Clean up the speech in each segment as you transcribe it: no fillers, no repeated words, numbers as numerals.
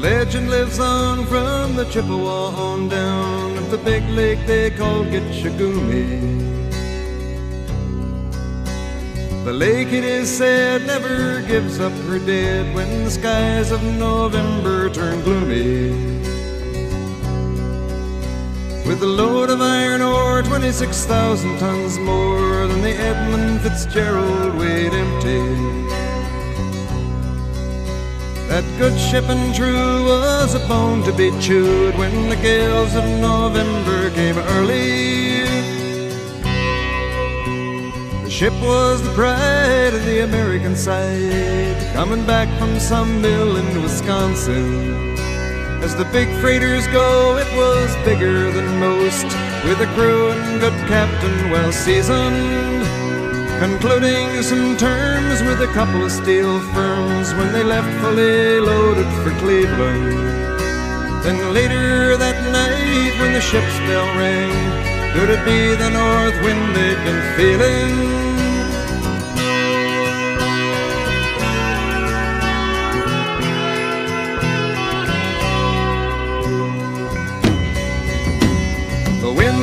The legend lives on from the Chippewa on down of the big lake they call Gitchagumi. The lake, it is said, never gives up her dead when the skies of November turn gloomy. With a load of iron ore, 26,000 tons more than the Edmund Fitzgerald weighed empty. That good ship and true was a bone to be chewed when the gales of November came early. The ship was the pride of the American side, coming back from some mill in Wisconsin. As the big freighters go, it was bigger than most, with a crew and good captain well seasoned. Concluding some terms with a couple of steel firms when they left fully loaded for Cleveland. Then later that night when the ship's bell rang, could it be the north wind they'd been feeling?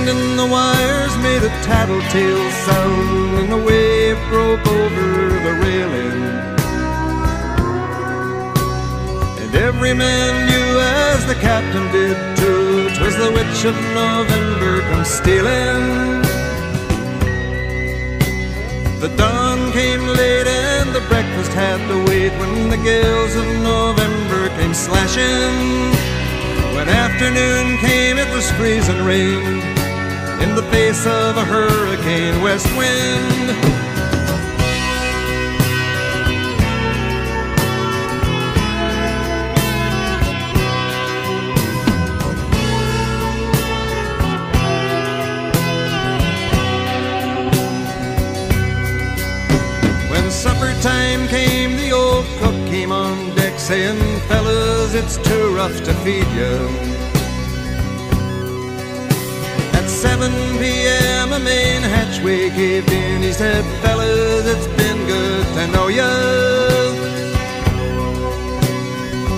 And the wires made a tattletale sound, and the wave broke over the railing. And every man knew, as the captain did too, 'twas the witch of November come stealing. The dawn came late and the breakfast had to wait when the gales of November came slashing. When afternoon came, it was freezing rain in the face of a hurricane west wind. When supper time came, the old cook came on deck saying, "Fellas, it's too rough to feed you." 7 p.m. a main hatchway caved in. He said, "Fellas, it's been good to know ya."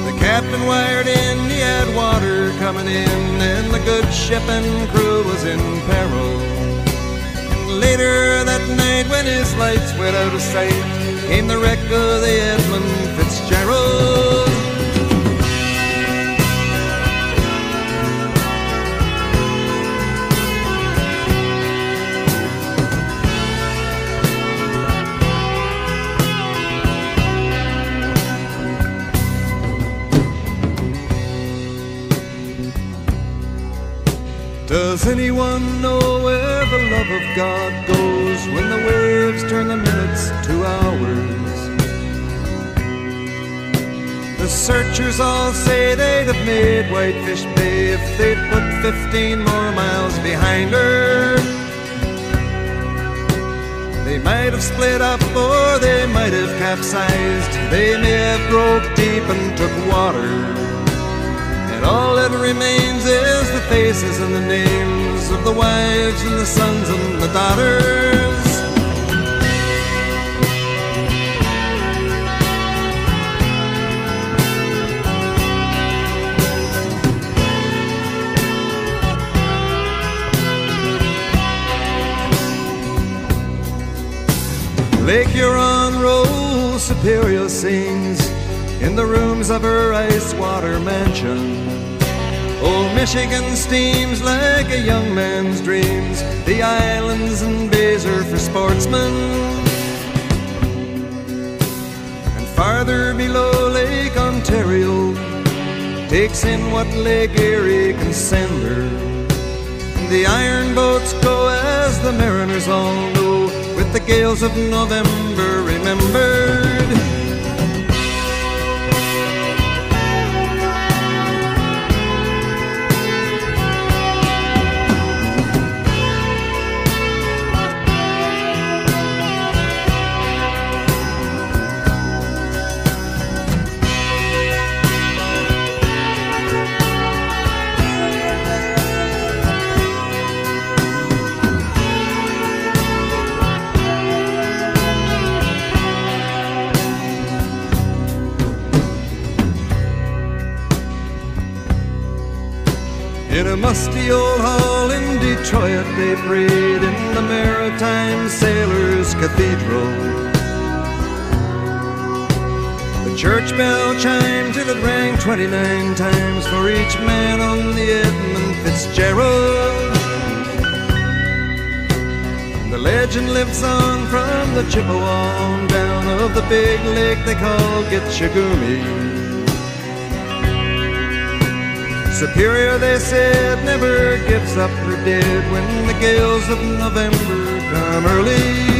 The captain wired in, he had water coming in, and the good ship and crew was in peril. And later that night when his lights went out of sight, came the wreck of the Edmund Fitzgerald. Does anyone know where the love of God goes when the waves turn the minutes to hours? The searchers all say they'd have made Whitefish Bay if they'd put 15 more miles behind her. They might have split up or they might have capsized. They may have broke deep and took water. And all that remains is the faces and the names of the wives and the sons and the daughters. Lake Huron rolls, Superior sings in the rooms of her ice water mansion. Old Michigan steams like a young man's dreams. The islands and bays are for sportsmen. And farther below, Lake Ontario takes in what Lake Erie can send her. And the iron boats go, as the mariners all know, with the gales of November remembered. musty old hall in Detroit, they prayed in the Maritime Sailors' Cathedral. The church bell chimed till it rang 29 times for each man on the Edmund Fitzgerald. And the legend lives on from the Chippewa on down of the big lake they call Gitchagumi. Superior, they said, never gives up her dead when the gales of November come early.